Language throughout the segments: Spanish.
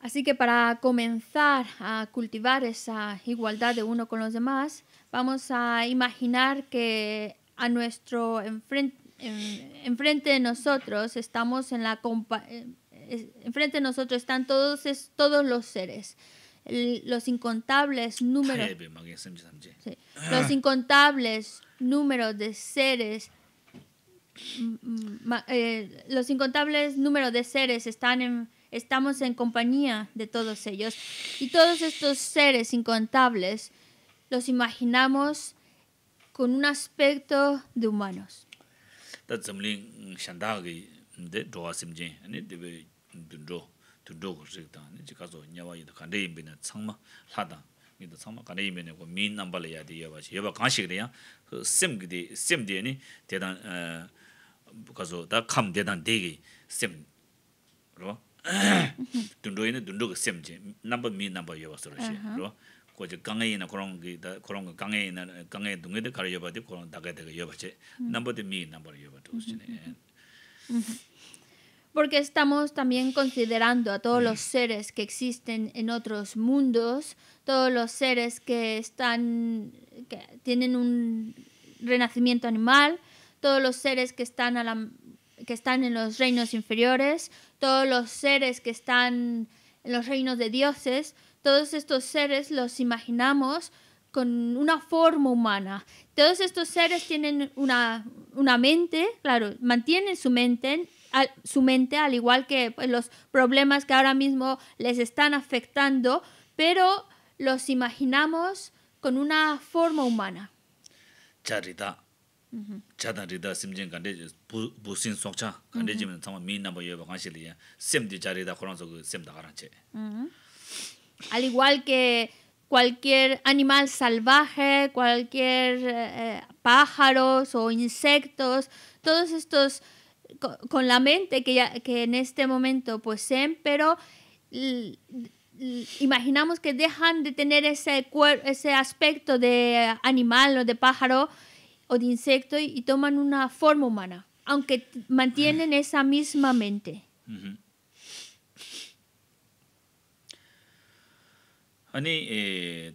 Así que para comenzar a cultivar esa igualdad de uno con los demás, vamos a imaginar que a nuestro enfrente de nosotros estamos en la enfrente de nosotros están todos los seres, los incontables números, sí, los incontables números de seres. Los incontables números de seres estamos en compañía de todos ellos, y todos estos seres incontables los imaginamos con un aspecto de humanos. Porque estamos también considerando a todos los seres que existen en otros mundos, todos los seres que tienen un renacimiento animal, todos los seres que están en los reinos inferiores, todos los seres que están en los reinos de dioses, todos estos seres los imaginamos con una forma humana. Todos estos seres tienen una mente, claro, mantienen su mente, al igual que pues, los problemas que ahora mismo les están afectando, pero los imaginamos con una forma humana. Charita. Al igual que cualquier animal salvaje, cualquier pájaros o insectos, todos estos con la mente que en este momento poseen, pero imaginamos que dejan de tener ese aspecto de animal o de pájaro o de insecto y toman una forma humana, aunque mantienen esa misma mente. Ahora cada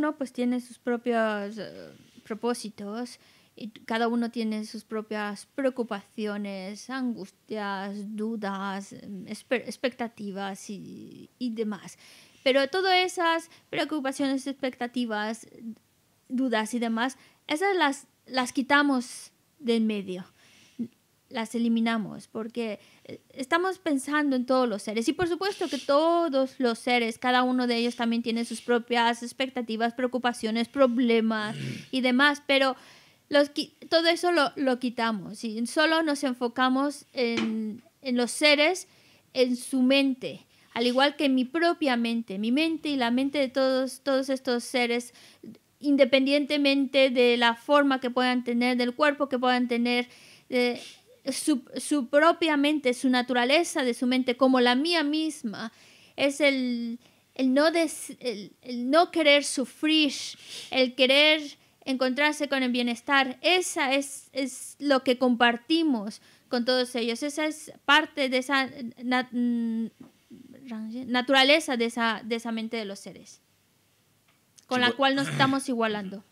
uno pues tiene sus propios propósitos, y cada uno tiene sus propias preocupaciones, angustias, dudas, expectativas y demás. Pero todas esas preocupaciones, expectativas, dudas y demás, esas las quitamos del medio, las eliminamos, porque estamos pensando en todos los seres. Y por supuesto que todos los seres, cada uno de ellos también tiene sus propias expectativas, preocupaciones, problemas y demás, pero todo eso lo quitamos y solo nos enfocamos en los seres, en su mente, al igual que mi propia mente, mi mente y la mente de todos estos seres, independientemente de la forma que puedan tener, del cuerpo que puedan tener, su propia mente, su naturaleza de su mente, como la mía misma, es el no querer sufrir, el querer encontrarse con el bienestar. Esa es lo que compartimos con todos ellos. Esa es parte de esa naturaleza de esa mente de los seres, con la cual nos estamos igualando.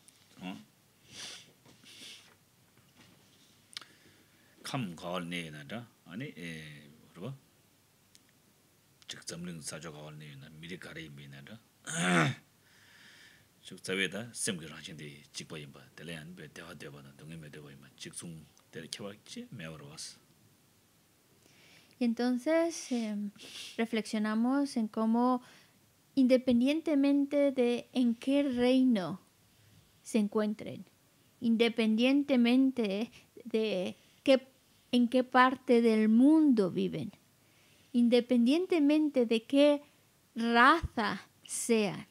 Y entonces reflexionamos en cómo, independientemente de en qué reino se encuentren, independientemente de en qué parte del mundo viven, independientemente de qué raza sean,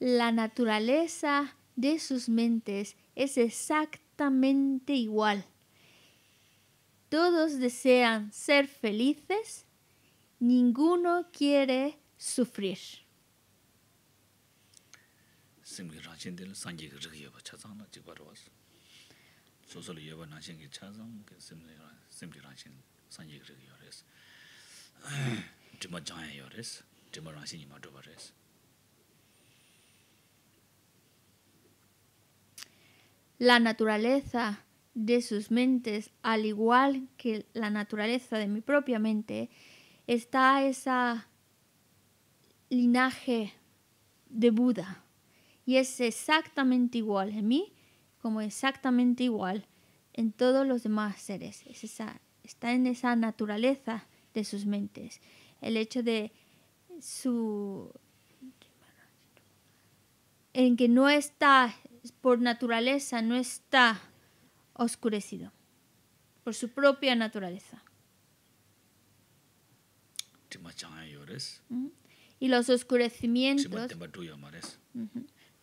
la naturaleza de sus mentes es exactamente igual. Todos desean ser felices, ninguno quiere sufrir. La naturaleza de sus mentes, al igual que la naturaleza de mi propia mente, está esa linaje de Buda. Y es exactamente igual en mí, como exactamente igual en todos los demás seres. Es esa, está en esa naturaleza de sus mentes. El hecho de su... en que no está, por naturaleza, no está oscurecido por su propia naturaleza. Y los oscurecimientos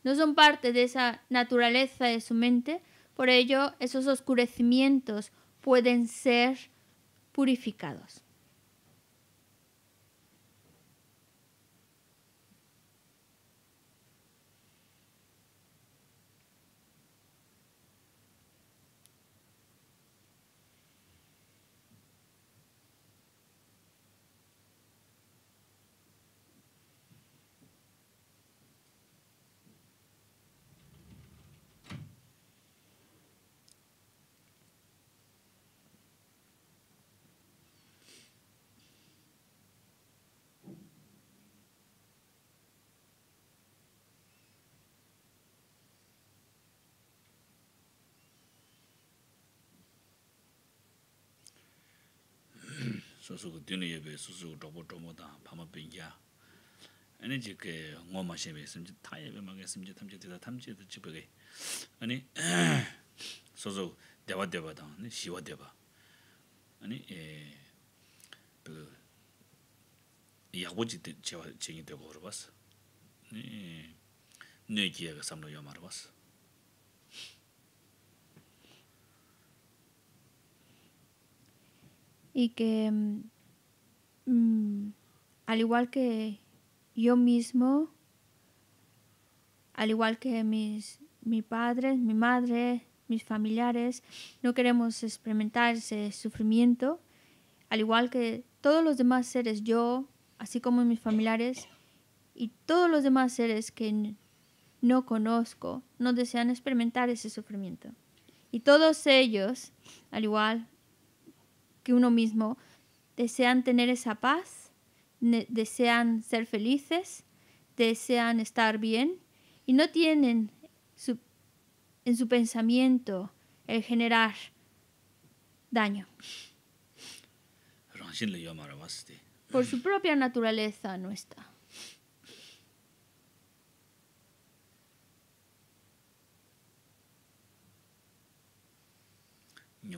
no son parte de esa naturaleza de su mente, por ello esos oscurecimientos pueden ser purificados. Y que al igual que yo mismo, al igual que mis padres, mi madre, mis familiares, no queremos experimentar ese sufrimiento. Al igual que todos los demás seres, yo, así como mis familiares y todos los demás seres que no conozco, no desean experimentar ese sufrimiento. Y todos ellos, al igual que uno mismo, desean tener esa paz, desean ser felices, desean estar bien, y no tienen en su pensamiento el generar daño. Por su propia naturaleza no está. Es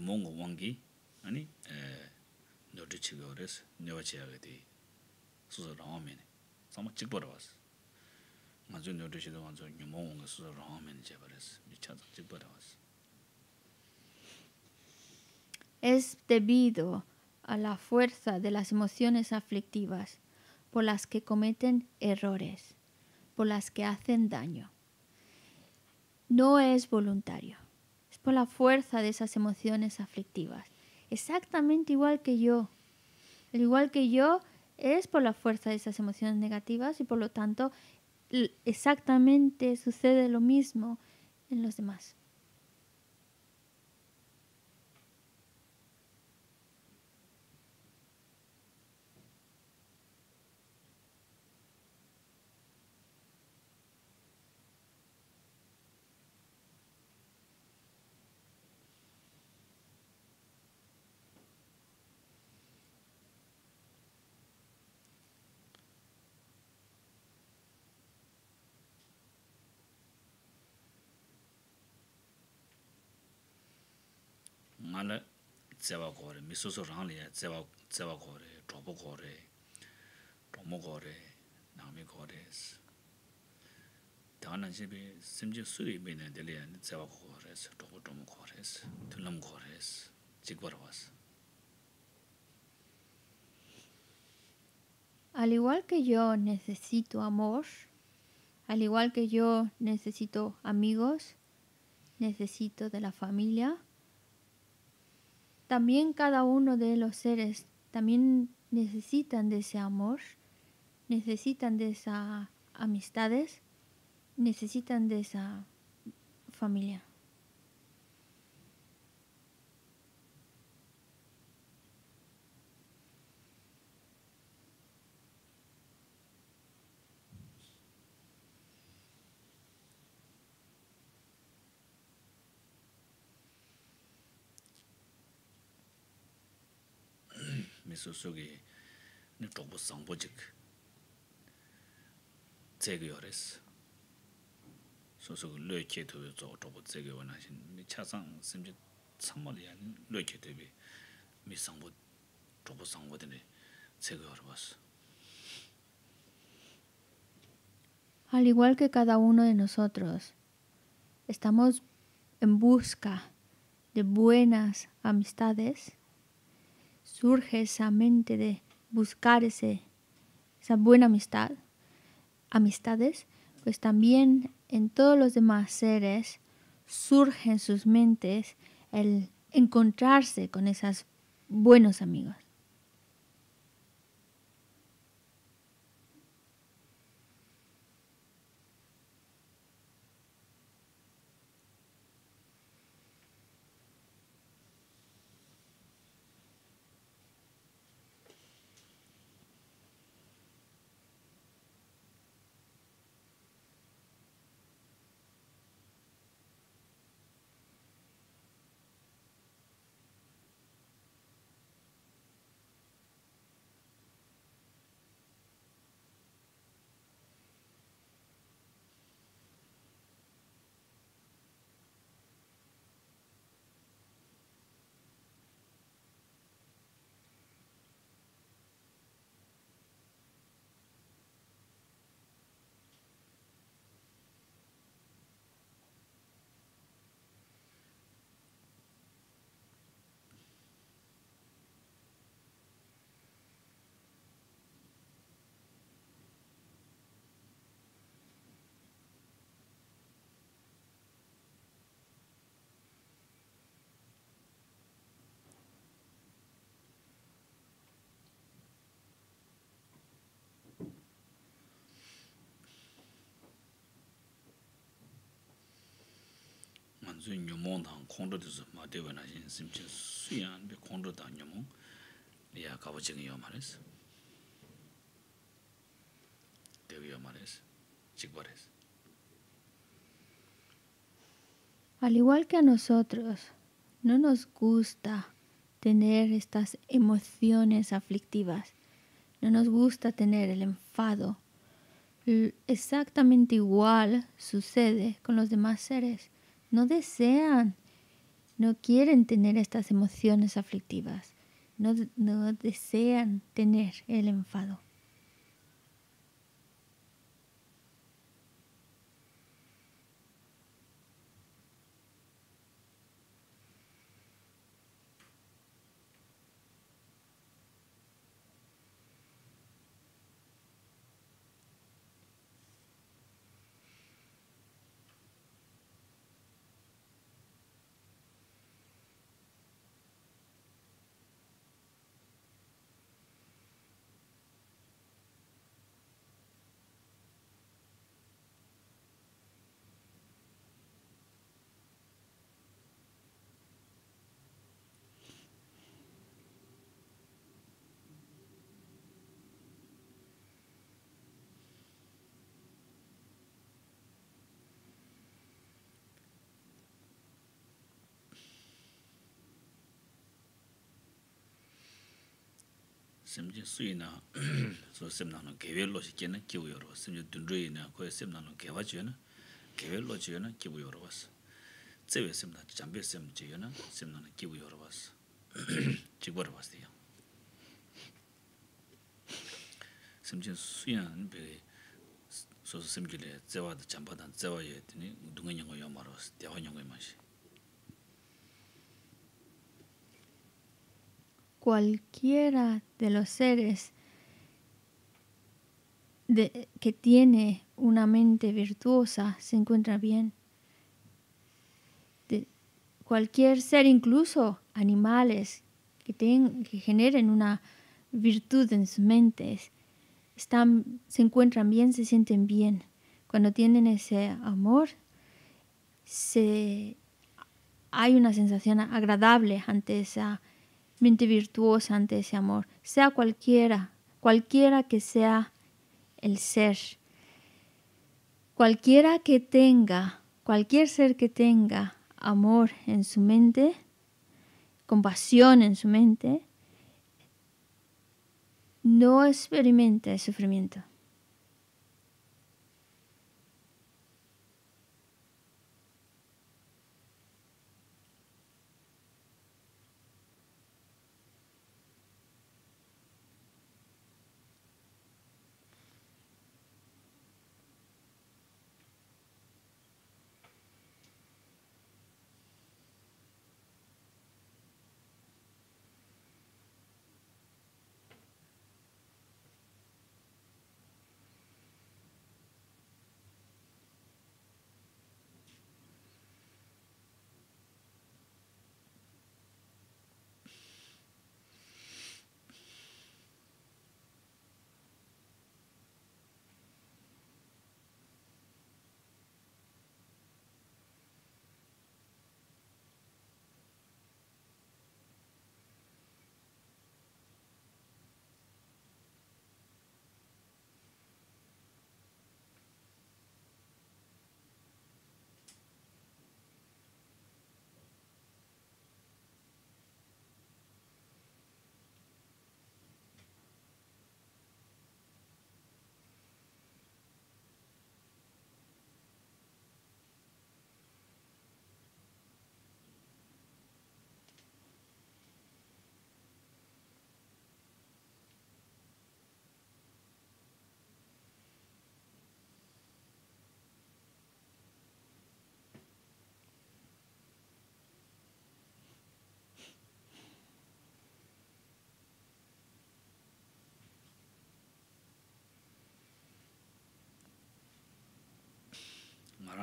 debido a la fuerza de las emociones aflictivas por las que cometen errores, por las que hacen daño. no es voluntario. Es por la fuerza de esas emociones aflictivas. Exactamente igual que yo. El igual que yo es por la fuerza de esas emociones negativas y por lo tanto exactamente sucede lo mismo en los demás. Mala tseva gore, misoso ranlia, tseva gore, trobo gore, nami gores. Dana jibe, simji sui bene delian, tseva gores, trobo gores, tulum gores, chigbaras. Al igual que yo necesito amor, al igual que yo necesito amigos, necesito de la familia. También cada uno de los seres también necesitan de ese amor, necesitan de esas amistades, necesitan de esa familia. Susugi, no toco sambojic. Zegiores. Susugi, loche to toco zegionation. Michasang, simjit, samolian, loche to be. Miss Sambot, toco sambot in the zegior was. Al igual que cada uno de nosotros, estamos en busca de buenas amistades. Surge esa mente de buscar esa buena amistad, amistades, pues también en todos los demás seres surge en sus mentes el encontrarse con esos buenos amigos. Al igual que a nosotros, no nos gusta tener estas emociones aflictivas, no nos gusta tener el enfado. Exactamente igual sucede con los demás seres. No desean, no quieren tener estas emociones aflictivas, no desean tener el enfado. semje suina so semna no gewello sikena kibu yoro semje dundruina ko semna no gewajena gewello jena kibu yoro was tsebe semna jambe semje yona semna no kibu yoro was chibor was dia semje suina be so semje le zewa de jamba dan zewa yetini dungenya go yomaros dewa nyango imashi. Cualquiera de los seres que tiene una mente virtuosa se encuentra bien. Cualquier ser, incluso animales que generen una virtud en sus mentes, se encuentran bien, se sienten bien. Cuando tienen ese amor, hay una sensación agradable ante esa mente virtuosa, ante ese amor, sea cualquiera que sea el ser, cualquier ser que tenga amor en su mente, compasión en su mente, no experimenta el sufrimiento.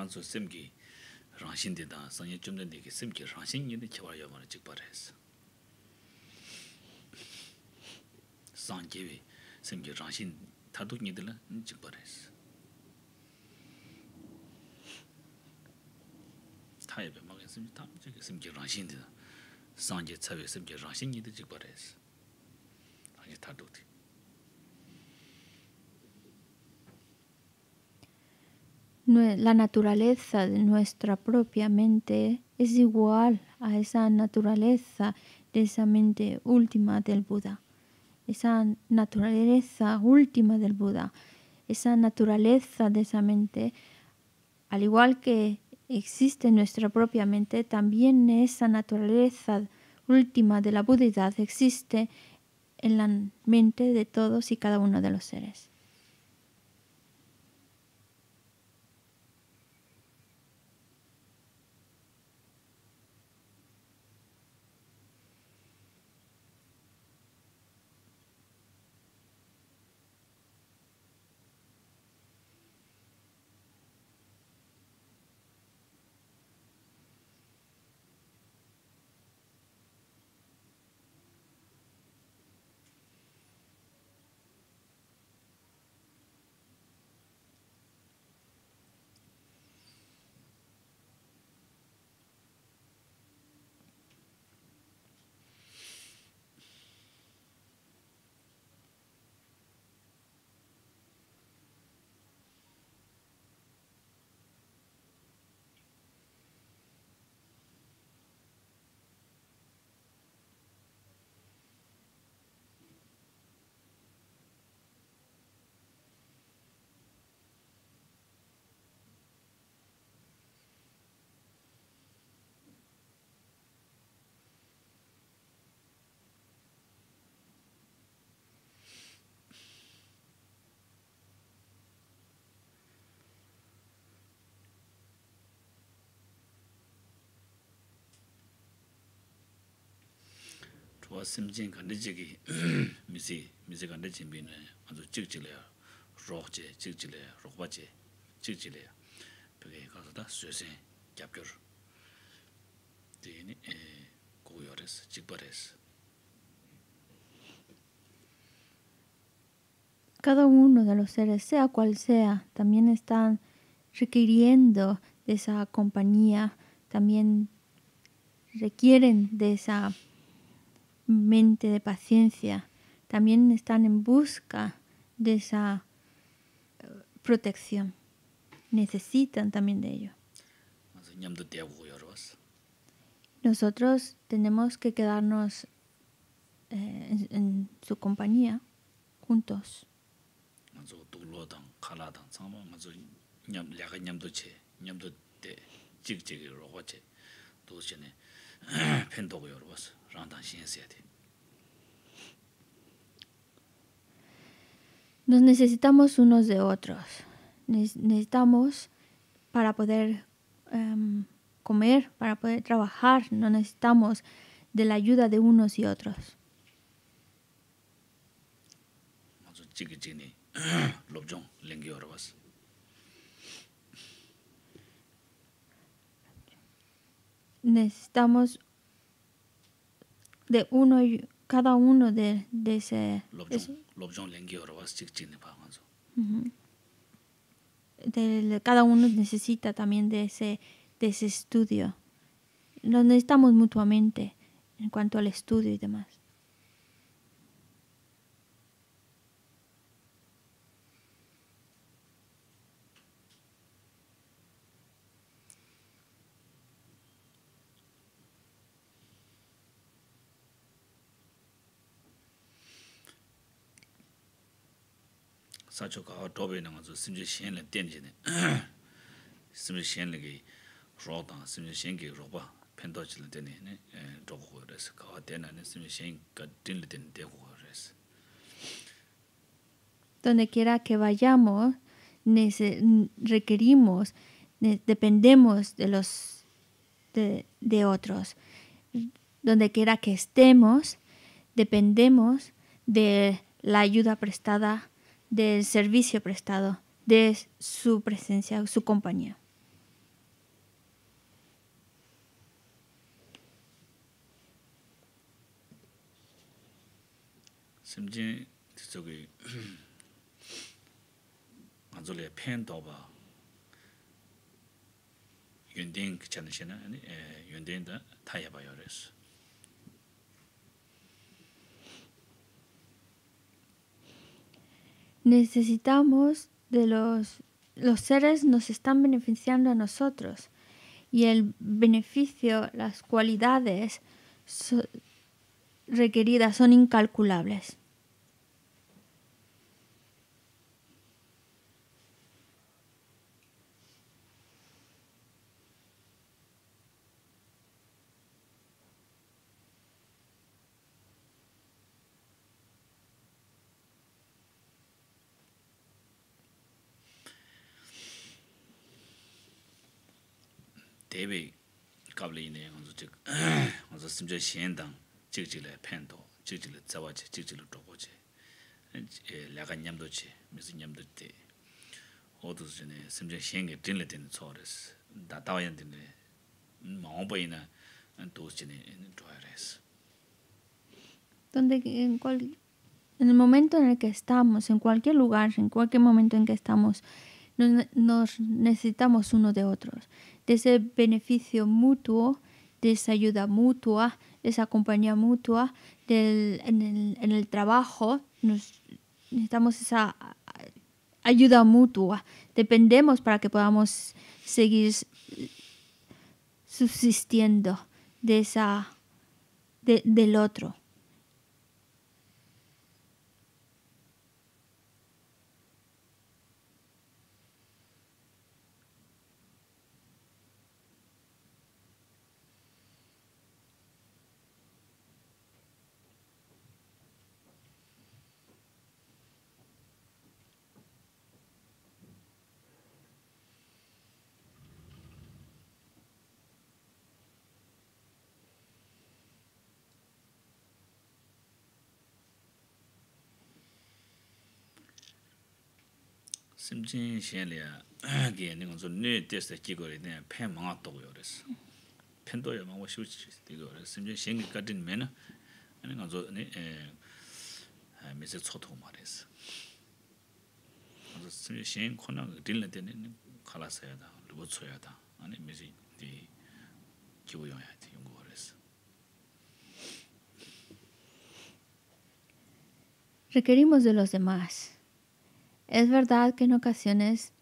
So semki ranshin de da sanye chumde de semki ranshin yede chwa yamana chikpares sanjevi semki ranshin thadu nidla chikpares taibe magen semki tam chik semki ranshin de sanje chave semki ranshin yede chikpares age thadu. La naturaleza de nuestra propia mente es igual a esa naturaleza de esa mente última del Buda. Esa naturaleza última del Buda, esa naturaleza de esa mente, al igual que existe en nuestra propia mente, también esa naturaleza última de la budeidad existe en la mente de todos y cada uno de los seres. 와 심진 간데지기 미세 간데진비네 아주 찍질이야 로제 찍질이야 로바제 찍질이야 그게 가서다 수세 잡겨 되니 고요레스 찍버레스. Cada uno de los seres, sea cual sea, también están requiriendo de esa compañía, también requieren de esa mente de paciencia, también están en busca de esa protección, necesitan también de ello. Nosotros tenemos que quedarnos en su compañía, juntos. Nos necesitamos unos de otros. Necesitamos para poder comer, para poder trabajar. No necesitamos de la ayuda de unos y otros. Necesitamos de uno y cada uno de ese cada uno necesita también de ese estudio. Nos necesitamos mutuamente en cuanto al estudio y demás. Donde quiera que vayamos, requerimos, dependemos de otros. Donde quiera que estemos, dependemos de la ayuda prestada, del servicio prestado, de su presencia, su compañía. Necesitamos de los seres, nos están beneficiando a nosotros, y el beneficio, las cualidades requeridas son incalculables. En el momento en el que estamos, en cualquier lugar, en cualquier momento en que estamos, nos necesitamos uno de otros, de ese beneficio mutuo, de esa ayuda mutua, de esa compañía mutua, en el trabajo necesitamos esa ayuda mutua, dependemos para que podamos seguir subsistiendo del otro. 심진 시엘이야. 이게 내가 손네 테스트 찍거리 내 팬망아 또 그랬어. 팬도야 뭐 쉬우지 되게 그랬어. 심진 시행이 같은 매나 내가 저네 에 메세 초토 말했어. 그래서 심진 시행 코너 딜 때는 갈아서야다. 루버쳐야다. 아니 메시 이 기부용이야. 이거 그랬어. Requerimos de los demás. Es verdad que en ocasiones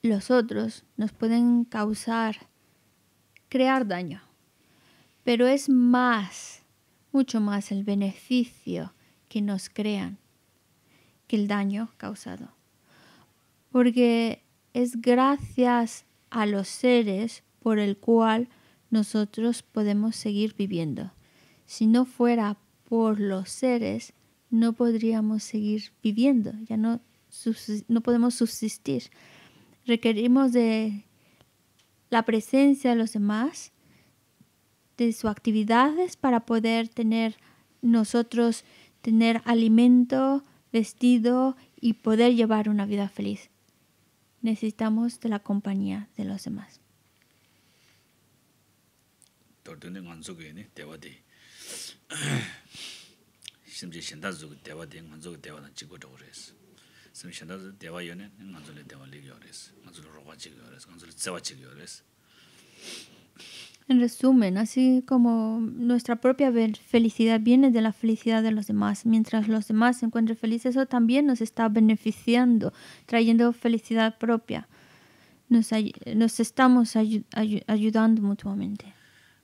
los otros nos pueden crear daño, pero es mucho más el beneficio que nos crean que el daño causado. Porque es gracias a los seres por el cual nosotros podemos seguir viviendo. Si no fuera por los seres, no podríamos seguir viviendo, ya no podemos subsistir. Requerimos de la presencia de los demás, de sus actividades para poder tener alimento, vestido y poder llevar una vida feliz. Necesitamos de la compañía de los demás. 심지 신다즈고 대화된 건저거 대화는 찍고도 그랬어. 심지 신다즈 대화연에 건저를 대화를 그랬어. 건저를 로가지고 그랬어. 건저를 자와지고 그랬어. En resumen, así como nuestra propia felicidad viene de la felicidad de los demás, mientras los demás se encuentren felices, eso también nos está beneficiando, trayendo felicidad propia. Nos estamos ayudando mutuamente.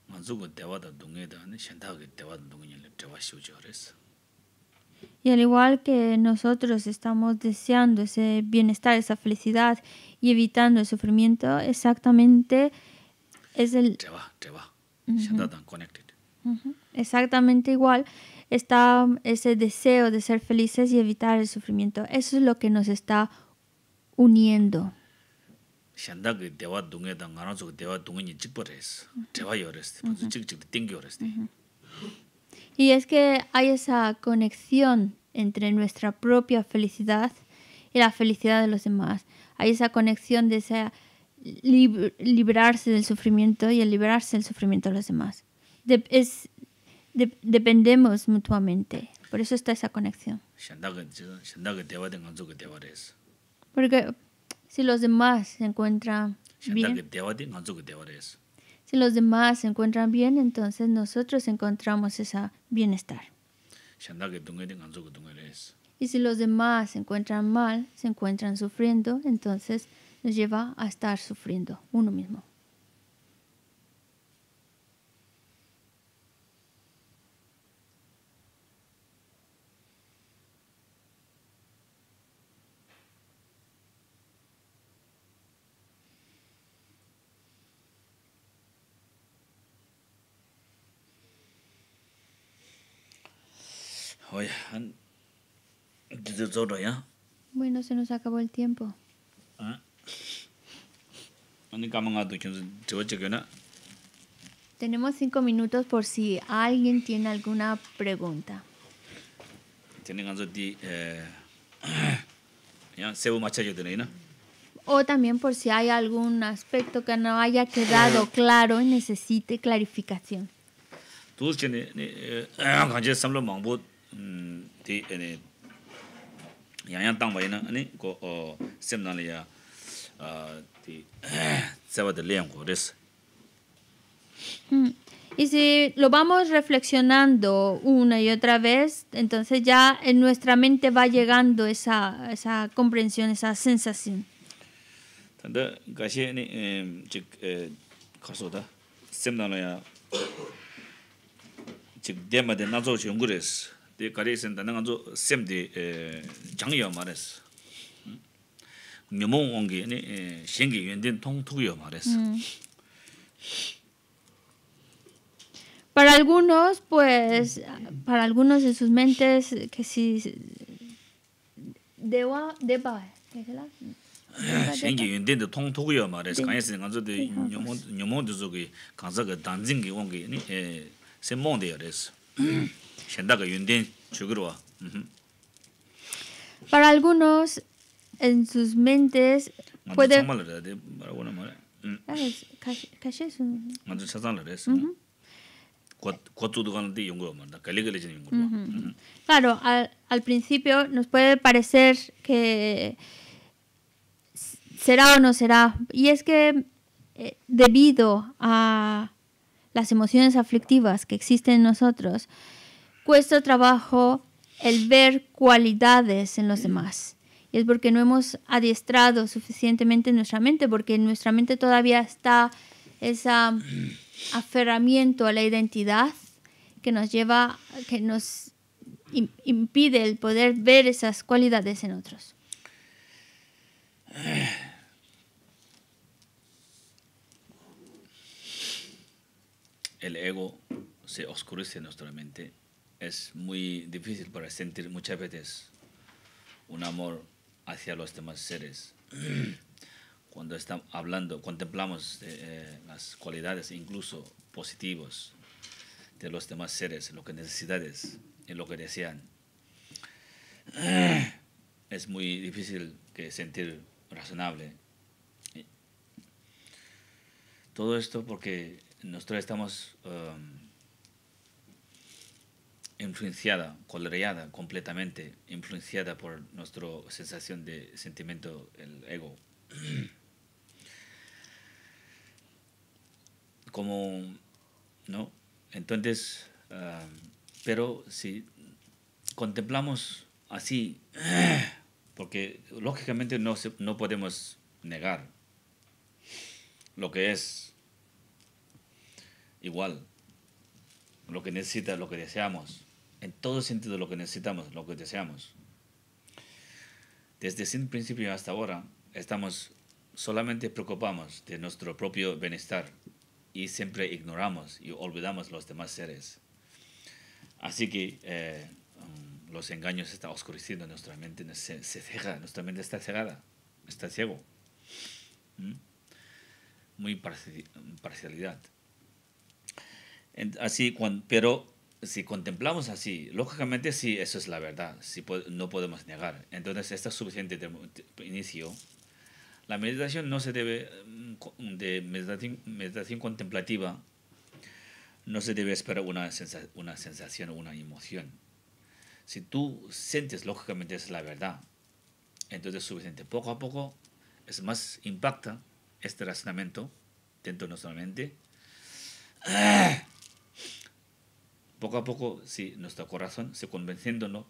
건저거 대화다 동에다 신다게 대화도 동에를 대화시우지 그랬어. Y al igual que nosotros estamos deseando ese bienestar, esa felicidad y evitando el sufrimiento, exactamente es el... Exactamente igual está ese deseo de ser felices y evitar el sufrimiento. Eso es lo que nos está uniendo. Y es que hay esa conexión entre nuestra propia felicidad y la felicidad de los demás. Hay esa conexión de ese librarse del sufrimiento y el librarse del sufrimiento de los demás. Dependemos mutuamente. Por eso está esa conexión. Porque si los demás se encuentran bien... Si los demás se encuentran bien, entonces nosotros encontramos ese bienestar. Y si los demás se encuentran mal, se encuentran sufriendo, entonces nos lleva a estar sufriendo uno mismo. Bueno, se nos acabó el tiempo. Tenemos 5 minutos por si alguien tiene alguna pregunta. O también por si hay algún aspecto que no haya quedado claro y necesite clarificación. Y si lo vamos reflexionando una y otra vez, entonces ya en nuestra mente va llegando esa comprensión, esa sensación. Para algunos, pues, para algunos en sus mentes, que si deba, Para algunos en sus mentes puede... Claro, al principio nos puede parecer que será o no será. Y es que debido a las emociones aflictivas que existen en nosotros, cuesta trabajo el ver cualidades en los demás. Y es porque no hemos adiestrado suficientemente nuestra mente, porque en nuestra mente todavía está ese aferramiento a la identidad que nos lleva, que nos impide el poder ver esas cualidades en otros. El ego se oscurece en nuestra mente. Es muy difícil para sentir muchas veces un amor hacia los demás seres. Cuando estamos hablando, contemplamos las cualidades incluso positivas de los demás seres, lo que necesidades y lo que desean. Es muy difícil que sentir razonable. Todo esto porque nosotros estamos influenciada, coloreada, completamente influenciada por nuestra sensación de sentimiento, el ego. Como, ¿no? Entonces, pero si contemplamos así, porque lógicamente no podemos negar lo que es igual, lo que necesita, lo que deseamos. En todo sentido, lo que necesitamos, lo que deseamos. Desde sin principio hasta ahora, estamos solamente preocupados de nuestro propio bienestar y siempre ignoramos y olvidamos los demás seres. Así que los engaños están oscureciendo nuestra mente, se ciega, nuestra mente está cegada, está ciego. Muy parcialidad. Así, pero... si contemplamos así, lógicamente sí, eso es la verdad, sí, no podemos negar. Entonces, esto es suficiente de inicio. La meditación no se debe, meditación contemplativa, no se debe esperar una sensación o una emoción. Si tú sientes, lógicamente es la verdad, entonces es suficiente. Poco a poco, es más, impacta este razonamiento dentro de nuestra mente. Poco a poco, si nuestro corazón se convenciéndonos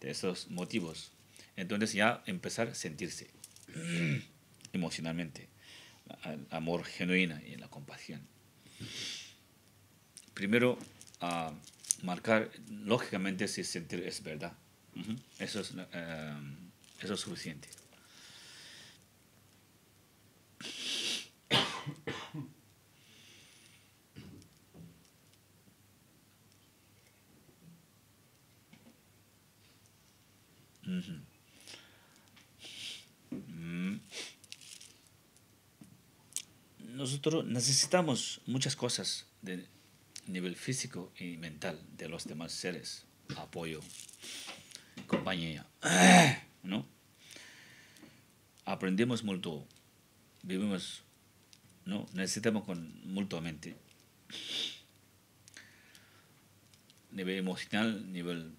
de esos motivos, entonces ya empezar a sentirse emocionalmente, el amor genuino y la compasión. Primero, marcar, lógicamente, si sentir es verdad. Eso es suficiente. Nosotros necesitamos muchas cosas de nivel físico y mental de los demás seres, apoyo, compañía, ¿no? Aprendemos mucho, vivimos, ¿no? Necesitamos mutuamente, nivel emocional, nivel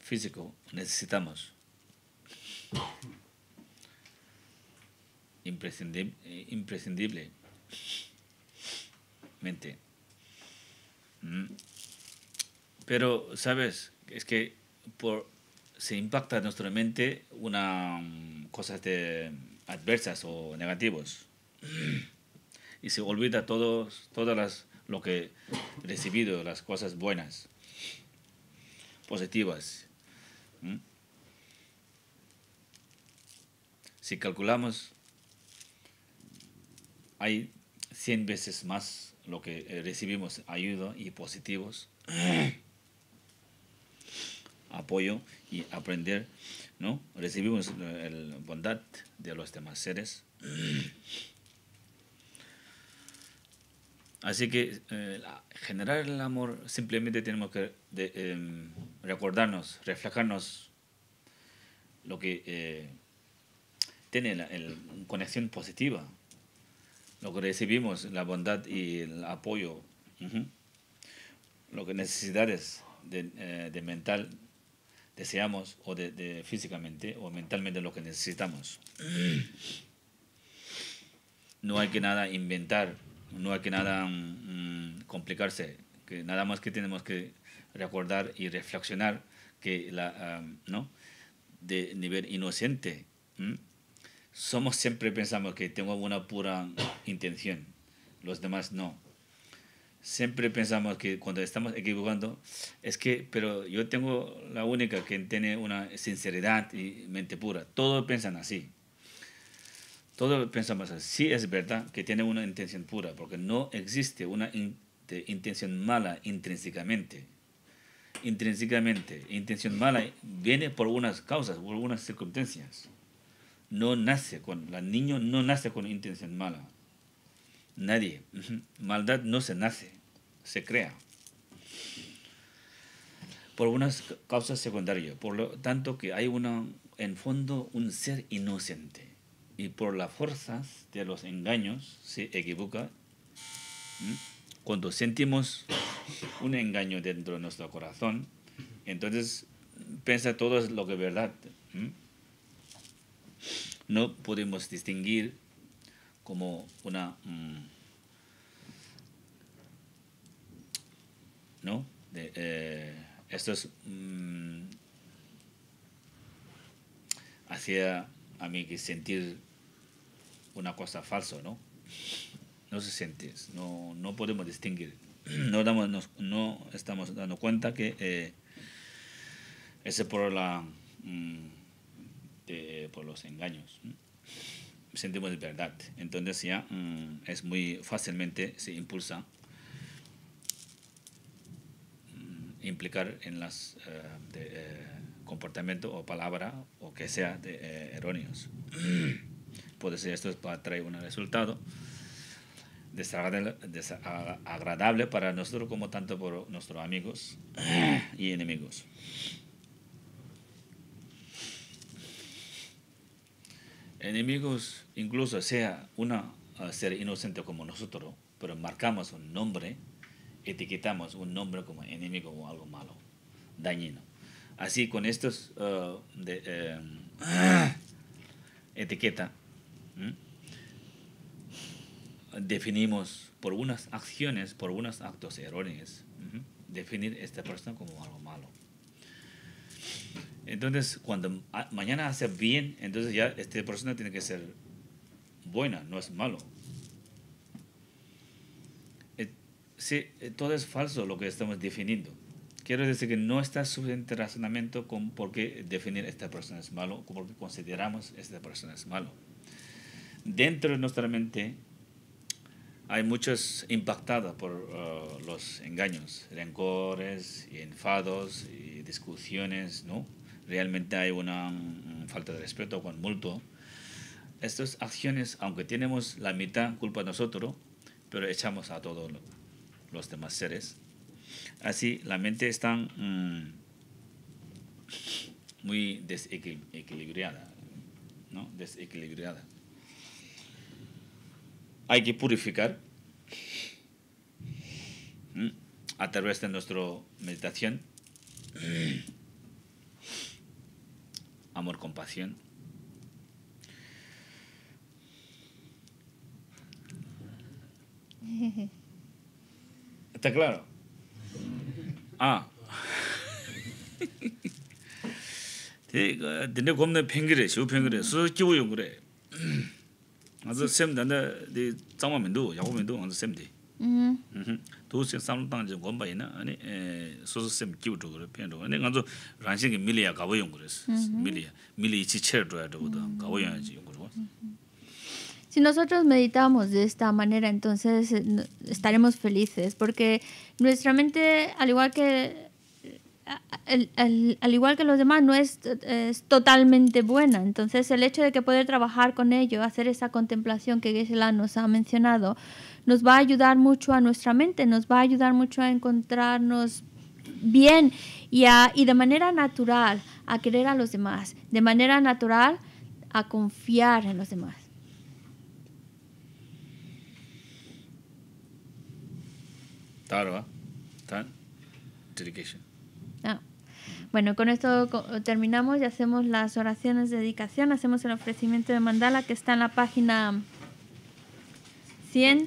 físico, necesitamos. Imprescindiblemente. Pero, ¿sabes? Es que se impacta en nuestra mente cosas adversas o negativas. Y se olvida todas lo que he recibido, las cosas buenas, positivas. Si calculamos, hay 100 veces más lo que recibimos ayuda y positivos, apoyo y aprender, ¿no? Recibimos la bondad de los demás seres. Así que generar el amor, simplemente tenemos que recordarnos, reflejarnos lo que tiene la conexión positiva. Lo que recibimos, la bondad y el apoyo. Lo que necesidades de mental deseamos, o de físicamente o mentalmente lo que necesitamos. No hay que nada inventar, no hay que nada complicarse, que nada más que tenemos que recordar y reflexionar que de nivel inocente somos, siempre pensamos que tengo una pura intención, los demás no. Siempre pensamos que cuando estamos equivocando, es que, pero yo tengo la única que tiene una sinceridad y mente pura. Todos piensan así. Todos pensamos así. Sí es verdad que tiene una intención pura, porque no existe una intención mala intrínsecamente. Intrínsecamente, intención mala viene por unas causas, por unas circunstancias. No nace con, el niño no nace con intención mala. Nadie. Maldad no se nace, se crea. Por unas causas secundarias. Por lo tanto que hay en fondo un ser inocente. Y por las fuerzas de los engaños se equivoca. Cuando sentimos un engaño dentro de nuestro corazón, entonces piensa todo es lo que es verdad. No podemos distinguir como una esto es hacía a mí que sentir una cosa falsa, no se siente, no podemos distinguir, no estamos dando cuenta que ese por la por los engaños sentimos de verdad. Entonces ya es muy fácilmente se impulsa implicar en los comportamientos o palabras o que sea erróneos. Puede ser esto va a traer un resultado desagradable para nosotros como tanto por nuestros amigos y enemigos. Enemigos, incluso sea una ser inocente como nosotros, pero marcamos un nombre, etiquetamos un nombre como enemigo o algo malo, dañino. Así con estos etiqueta definimos por unas acciones, por unos actos erróneos, definir a esta persona como algo malo. Entonces, cuando mañana hace bien, entonces ya esta persona tiene que ser buena, no es malo. Sí, todo es falso lo que estamos definiendo. Quiero decir que no está suficiente razonamiento con por qué definir esta persona es malo, por qué consideramos esta persona es malo. Dentro de nuestra mente hay muchos impactados por los engaños, rencores, y enfados, y discusiones, Realmente hay una falta de respeto con mutuo. Estas acciones, aunque tenemos la mitad culpa nosotros, pero echamos a todos los demás seres. Así la mente está muy desequilibrada, desequilibrada. Hay que purificar a través de nuestra meditación, amor, compasión. ¿Está claro? Si nosotros meditamos de esta manera, entonces estaremos felices, porque nuestra mente, al igual que los demás, no es totalmente buena. Entonces el hecho de que poder trabajar con ello, hacer esa contemplación que Gueshe-la nos ha mencionado, nos va a ayudar mucho a nuestra mente, nos va a ayudar mucho a encontrarnos bien y de manera natural a querer a los demás, de manera natural a confiar en los demás. Tarva, tan, dedicación. Bueno, con esto terminamos y hacemos las oraciones de dedicación. Hacemos el ofrecimiento de mandala que está en la página 100.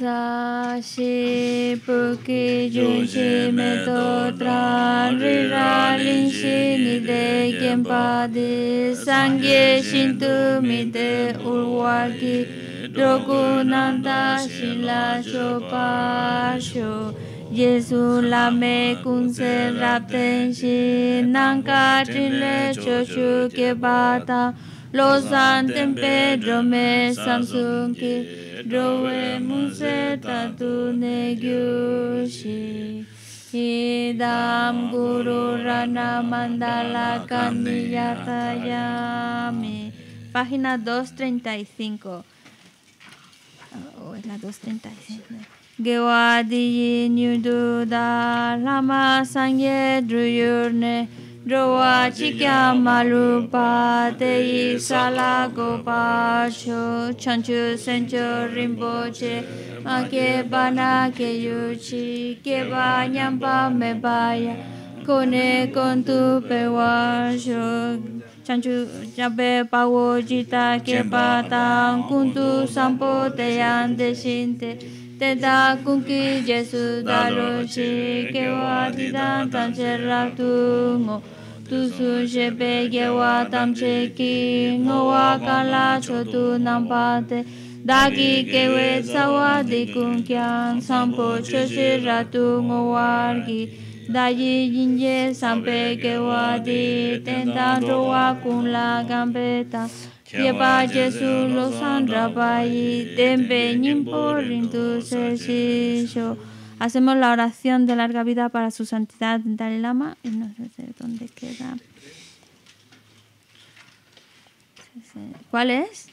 Sa shi puki yun shi me to tran ri ra lin shi ni de yen pa de sangye shin tu mi de urwa ki roku nanda shi la sho pa sho yesu la me kun se rapten shi nanka trile cho shu ke bata los santen pedro me samsun ki Roe Muse Tatu Negyushi Idam Guru Rana Mandala Kandiyatayami. Página 235. Oh, es la 235. Gewadiyi Nyudu Dharma Sangye Druyurne Roa chikya malupa te isala gopacho chanchu sencho rimboche akebana keyuchi kebanyamba mebaya kone con tu pewacho chanchu yabe pawojita kebatan kuntu sampo te andeshinte Teda kunki Jesu daroshi kewadidan tancherratungo Tusu shepe kewadam cheki ngowa kala chotu nampate Daki kewe sawadi kunkyan sampo choshiratungo wargi Dayi yinye sampe kewadi tentan roa kun la gambeta Lleva Jesús los andrabai, tempe nimpo rindu sesisho. Hacemos la oración de larga vida para su santidad Dalai Lama. Y no sé dónde queda. ¿Cuál es?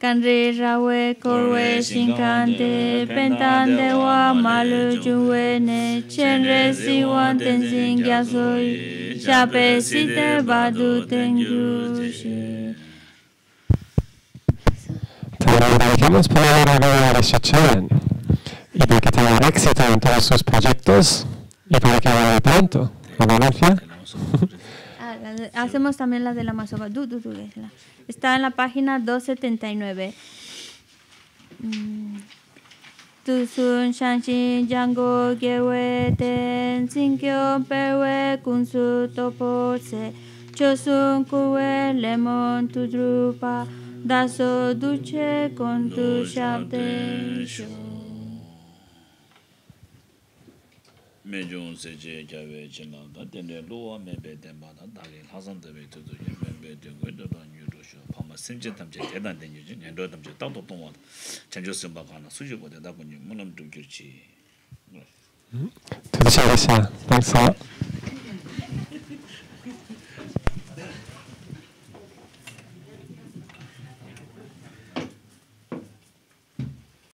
Kanri rawe korwe shinkante, pentande wa malu juwene, chenre siwan tenzin gyasoi. Te agradecemos por haber escuchado y de que tengan éxito en todos sus proyectos y para que vaya pronto. Hacemos también la de la masoba. Está en la página 279. Tusun shanshin jango gewe ten sinkyo pewe kunsu topose chosun kuwe lemon tudrupa daso duche con tu shabde shu mejun seje jave chenanda tende loa mebe tembana dalil hazan debe tudu mebe tengo dodan yurushu 심지 담제 대단된 유진 연도 담제 땅도 동원 전주선 바가나 수주보다 나군요 문음 좀 길지. 응? 대단하시다. 박사.